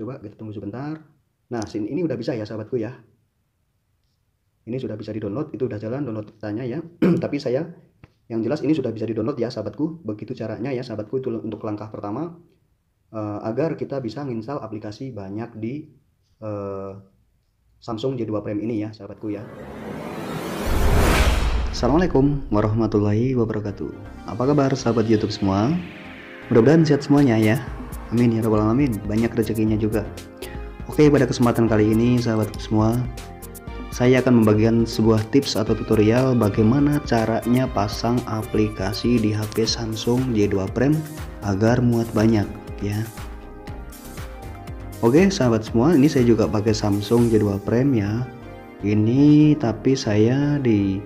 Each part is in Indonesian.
Coba kita tunggu sebentar. Nah, sini ini udah bisa ya sahabatku ya. Ini sudah bisa di-download, itu udah jalan download datanya ya. Tapi saya yang jelas ini sudah bisa di-download ya sahabatku. Begitu caranya ya sahabatku, itu untuk langkah pertama agar kita bisa nginstal aplikasi banyak di Samsung J2 Prime ini ya sahabatku ya. Assalamualaikum warahmatullahi wabarakatuh. Apa kabar sahabat YouTube semua? Mudah-mudahan sehat semuanya ya. Amin ya rabbal alamin, banyak rezekinya juga. Oke, pada kesempatan kali ini sahabatku semua, saya akan membagikan sebuah tips atau tutorial bagaimana caranya pasang aplikasi di HP Samsung J2 Prime agar muat banyak ya. Oke sahabat semua, ini saya juga pakai Samsung J2 Prime ya. Ini tapi saya di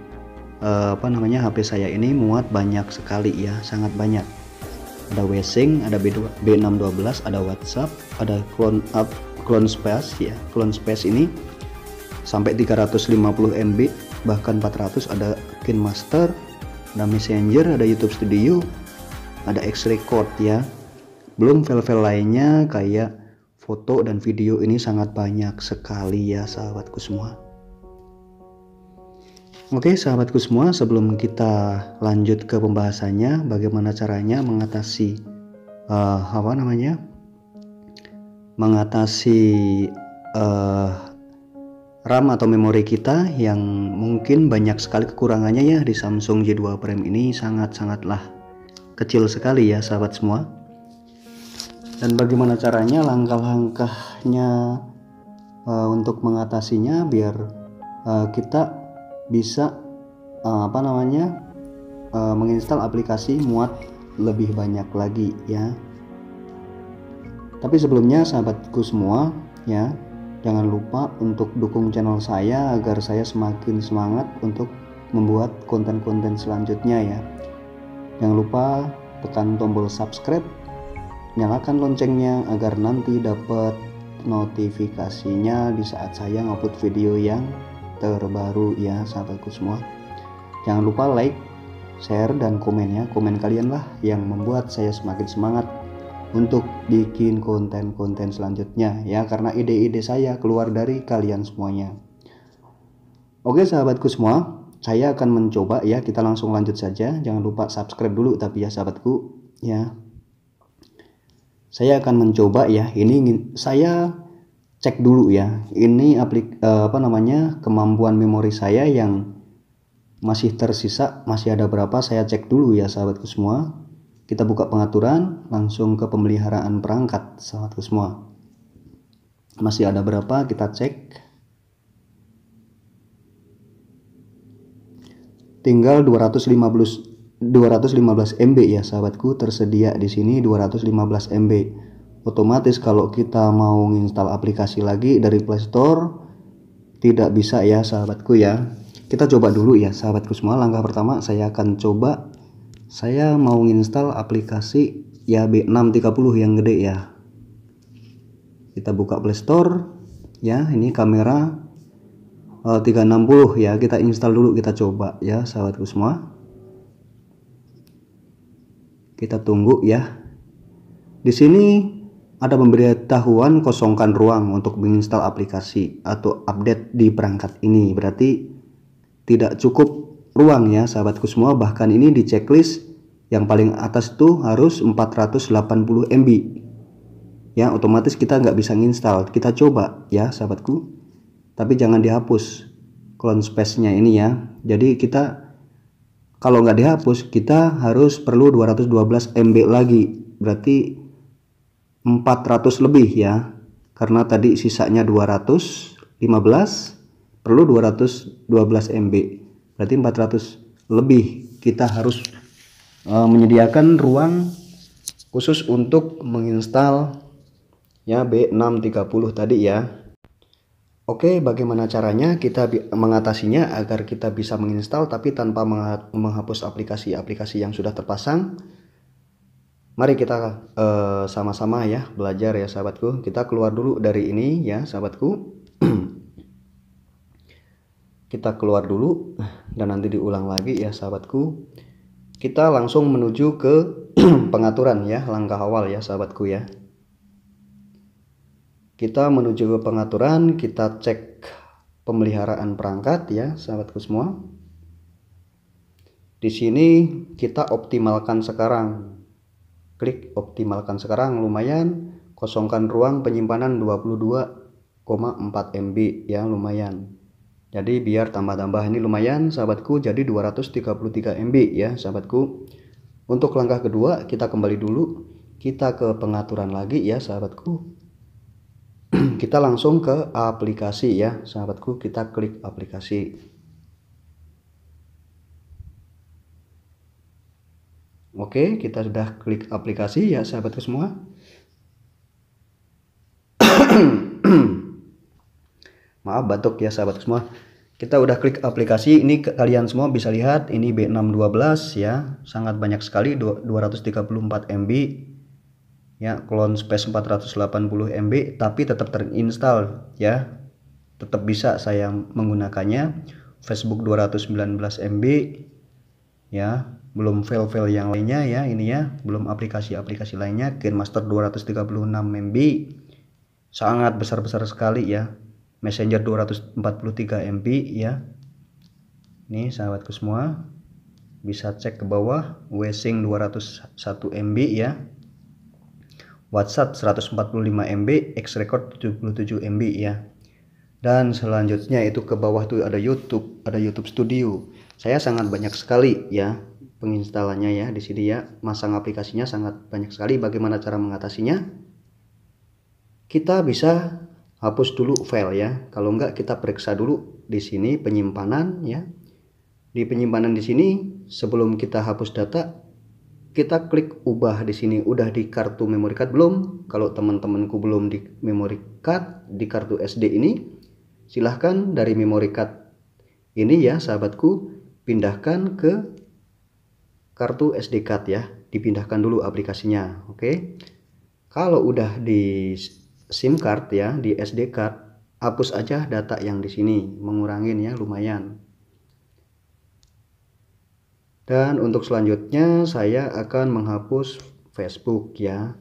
HP saya ini muat banyak sekali ya, sangat banyak. Ada WeSing, ada B612, ada WhatsApp, ada Clone Space ya. Clone Space ini sampai 350 MB bahkan 400, ada Kinemaster, ada Messenger, ada YouTube Studio, ada X Record ya. Belum file-file lainnya kayak foto dan video, ini sangat banyak sekali ya sahabatku semua. Oke sahabatku semua, sebelum kita lanjut ke pembahasannya bagaimana caranya mengatasi RAM atau memori kita yang mungkin banyak sekali kekurangannya ya di Samsung J2 Prime ini, sangat-sangatlah kecil sekali ya sahabat semua. Dan bagaimana caranya, langkah-langkahnya untuk mengatasinya biar kita bisa menginstal aplikasi muat lebih banyak lagi ya. Tapi sebelumnya sahabatku semua ya, jangan lupa untuk dukung channel saya agar saya semakin semangat untuk membuat konten-konten selanjutnya ya. Jangan lupa tekan tombol subscribe, nyalakan loncengnya agar nanti dapat notifikasinya di saat saya ngupload video yang terbaru ya sahabatku semua. Jangan lupa like, share, dan komen ya. Komen kalian lah yang membuat saya semakin semangat untuk bikin konten-konten selanjutnya ya, karena ide-ide saya keluar dari kalian semuanya. Oke sahabatku semua, saya akan mencoba ya, kita langsung lanjut saja. Jangan lupa subscribe dulu tapi ya sahabatku ya. Saya akan mencoba ya, ini saya cek dulu ya, ini kemampuan memori saya yang masih tersisa masih ada berapa, saya cek dulu ya sahabatku semua. Kita buka pengaturan, langsung ke pemeliharaan perangkat sahabatku semua, masih ada berapa kita cek, tinggal 215 MB ya sahabatku, tersedia di sini 215 MB. Otomatis kalau kita mau nginstal aplikasi lagi dari Play Store tidak bisa ya sahabatku ya. Kita coba dulu ya sahabatku semua. Langkah pertama saya akan coba, saya mau nginstal aplikasi ya B630 yang gede ya. Kita buka Play Store ya, ini kamera 360 ya. Kita install dulu, kita coba ya sahabatku semua. Kita tunggu ya. Di sini ada pemberitahuan kosongkan ruang untuk menginstal aplikasi atau update di perangkat ini, berarti tidak cukup ruang ya sahabatku semua. Bahkan ini di checklist yang paling atas tuh harus 480 MB ya, otomatis kita nggak bisa nginstal. Kita coba ya sahabatku, tapi jangan dihapus Clone Space nya ini ya. Jadi kita kalau nggak dihapus kita harus perlu 212 MB lagi, berarti 400 lebih ya, karena tadi sisanya 215 perlu 212 MB, berarti 400 lebih. Kita harus menyediakan ruang khusus untuk menginstal ya B630 tadi ya. Oke, bagaimana caranya kita mengatasinya agar kita bisa menginstal tapi tanpa menghapus aplikasi-aplikasi yang sudah terpasang? Mari kita sama-sama ya belajar ya sahabatku. Kita keluar dulu dari ini ya sahabatku. Kita keluar dulu dan nanti diulang lagi ya sahabatku. Kita langsung menuju ke pengaturan ya, langkah awal ya sahabatku ya. Kita menuju ke pengaturan, kita cek pemeliharaan perangkat ya, sahabatku semua. Di sini kita optimalkan sekarang. Klik optimalkan sekarang, lumayan. Kosongkan ruang penyimpanan 22,4 MB ya, lumayan. Jadi biar tambah-tambah ini lumayan sahabatku, jadi 233 MB ya sahabatku. Untuk langkah kedua kita kembali dulu, kita ke pengaturan lagi ya sahabatku. Kita langsung ke aplikasi ya sahabatku, kita klik aplikasi. Oke, kita sudah klik aplikasi ya sahabatku semua. Maaf batuk ya sahabat semua. Kita udah klik aplikasi. Ini kalian semua bisa lihat ini B612 ya, sangat banyak sekali, 234 MB ya, Clone Space 480 MB, tapi tetap terinstall ya, tetap bisa saya menggunakannya. Facebook 219 MB ya, belum file-file yang lainnya ya, ini ya, belum aplikasi-aplikasi lainnya. Kinemaster 236 MB, sangat besar-besar sekali ya. Messenger 243 MB ya. Nih sahabatku semua, bisa cek ke bawah. WeSing 201 MB ya. WhatsApp 145 MB, X Record 77 MB ya. Dan selanjutnya itu ke bawah tuh ada YouTube, ada YouTube Studio. Saya sangat banyak sekali ya penginstalannya ya di sini ya. Masang aplikasinya sangat banyak sekali. Bagaimana cara mengatasinya? Kita bisa hapus dulu file ya. Kalau enggak kita periksa dulu di sini penyimpanan ya. Di penyimpanan di sini sebelum kita hapus data, kita klik ubah di sini. Udah di kartu memory card belum? Kalau teman-temanku belum di memory card, di kartu SD ini, silahkan dari memory card ini ya sahabatku, pindahkan ke kartu SD card ya. Dipindahkan dulu aplikasinya. Oke. Kalau udah di SIM card ya, di SD card, hapus aja data yang di sini, mengurangin ya, lumayan. Dan untuk selanjutnya saya akan menghapus Facebook ya.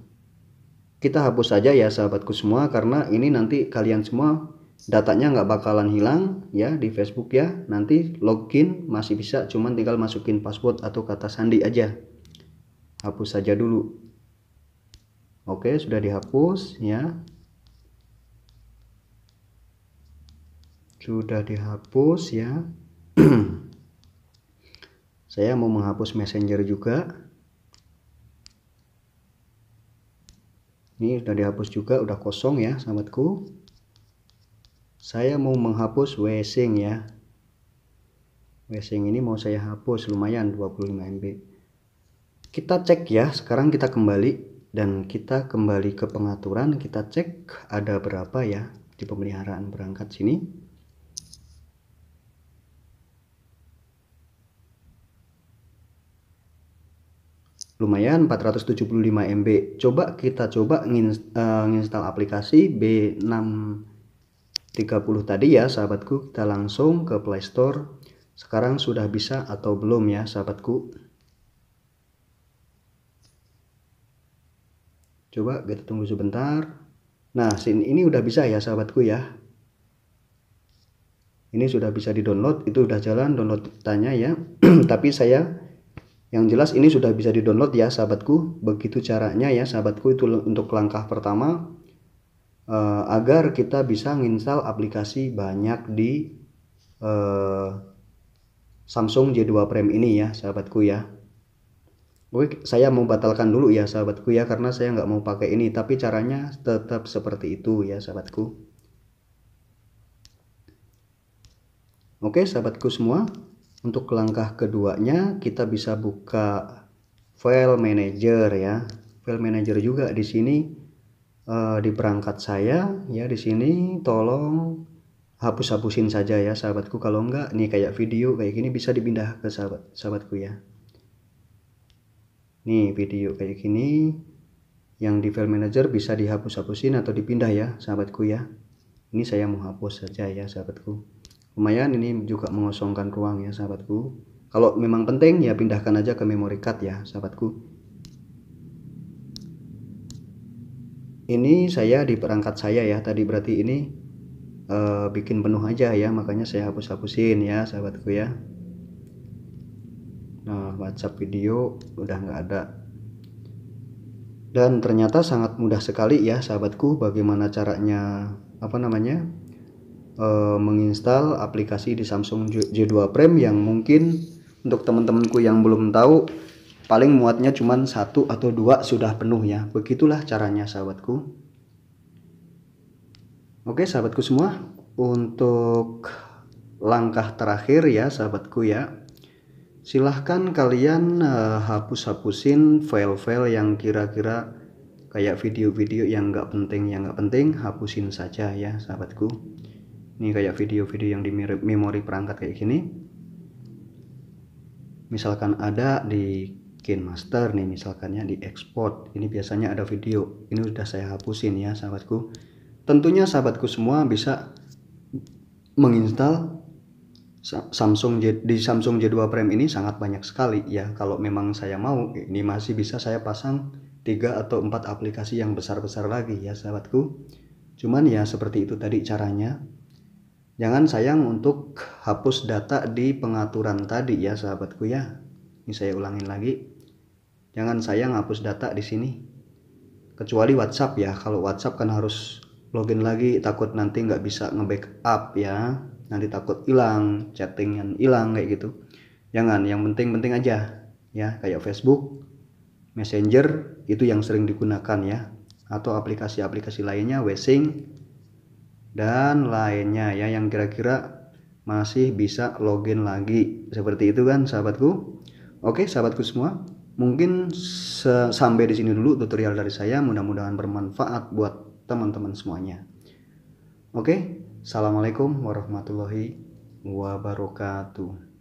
Kita hapus saja ya sahabatku semua, karena ini nanti kalian semua datanya nggak bakalan hilang ya di Facebook ya. Nanti login masih bisa, cuman tinggal masukin password atau kata sandi aja. Hapus saja dulu. Oke, sudah dihapus ya. Sudah dihapus ya. Saya mau menghapus Messenger juga. Ini sudah dihapus juga, udah kosong ya sahabatku. Saya mau menghapus WeSing ya. WeSing ini mau saya hapus, lumayan 25 MB. Kita cek ya, sekarang kita kembali dan kita kembali ke pengaturan, kita cek ada berapa ya di pemeliharaan perangkat sini. Lumayan 475 MB. Coba kita nginstal aplikasi B630 tadi ya sahabatku. Kita langsung ke Play Store. Sekarang sudah bisa atau belum ya sahabatku? Coba kita tunggu sebentar. Nah, sini ini udah bisa ya sahabatku ya. Ini sudah bisa di-download, itu udah jalan download tanya ya. Tapi saya yang jelas ini sudah bisa di-download ya sahabatku. Begitu caranya ya sahabatku, itu untuk langkah pertama agar kita bisa nginstal aplikasi banyak di Samsung J2 Prime ini ya sahabatku ya. Oke, saya mau batalkan dulu ya sahabatku ya, karena saya nggak mau pakai ini, tapi caranya tetap seperti itu ya sahabatku. Oke sahabatku semua, untuk langkah keduanya kita bisa buka file manager ya. File manager juga di sini di perangkat saya ya, di sini tolong hapus-hapusin saja ya sahabatku. Kalau enggak nih kayak video kayak gini bisa dipindah ke sahabatku ya. Nih video kayak gini yang di file manager bisa dihapus-hapusin atau dipindah ya sahabatku ya. Ini saya mau hapus saja ya sahabatku. Lumayan, ini juga mengosongkan ruang ya sahabatku. Kalau memang penting ya pindahkan aja ke memory card ya sahabatku. Ini saya di perangkat saya ya, tadi berarti ini bikin penuh aja ya, makanya saya hapus-hapusin ya sahabatku ya. Nah, WhatsApp video udah nggak ada. Dan ternyata sangat mudah sekali ya sahabatku bagaimana caranya menginstal aplikasi di Samsung J2 Prime yang mungkin untuk teman-temanku yang belum tahu paling muatnya cuman 1 atau 2 sudah penuh ya. Begitulah caranya sahabatku. Oke sahabatku semua, untuk langkah terakhir ya sahabatku ya, silahkan kalian hapus-hapusin file-file yang kira-kira kayak video-video yang nggak penting. Yang nggak penting hapusin saja ya sahabatku. Ini kayak video-video yang di memori perangkat kayak gini, misalkan ada di Game Master nih, misalkannya di export, ini biasanya ada video, ini sudah saya hapusin ya sahabatku. Tentunya sahabatku semua bisa menginstal di Samsung J2 Prime ini sangat banyak sekali ya. Kalau memang saya mau, ini masih bisa saya pasang 3 atau 4 aplikasi yang besar-besar lagi ya sahabatku. Cuman ya seperti itu tadi caranya. Jangan sayang untuk hapus data di pengaturan tadi ya sahabatku ya. Ini saya ulangin lagi. Jangan sayang hapus data di sini. Kecuali WhatsApp ya. Kalau WhatsApp kan harus login lagi, takut nanti nggak bisa nge-backup ya, nanti takut hilang, chattingan hilang kayak gitu. Jangan, yang penting-penting aja ya, kayak Facebook, Messenger itu yang sering digunakan ya, atau aplikasi-aplikasi lainnya, WeSing dan lainnya ya, yang kira-kira masih bisa login lagi. Seperti itu kan sahabatku. Oke sahabatku semua, mungkin sampai di sini dulu tutorial dari saya, mudah-mudahan bermanfaat buat teman-teman semuanya. Oke, assalamualaikum warahmatullahi wabarakatuh.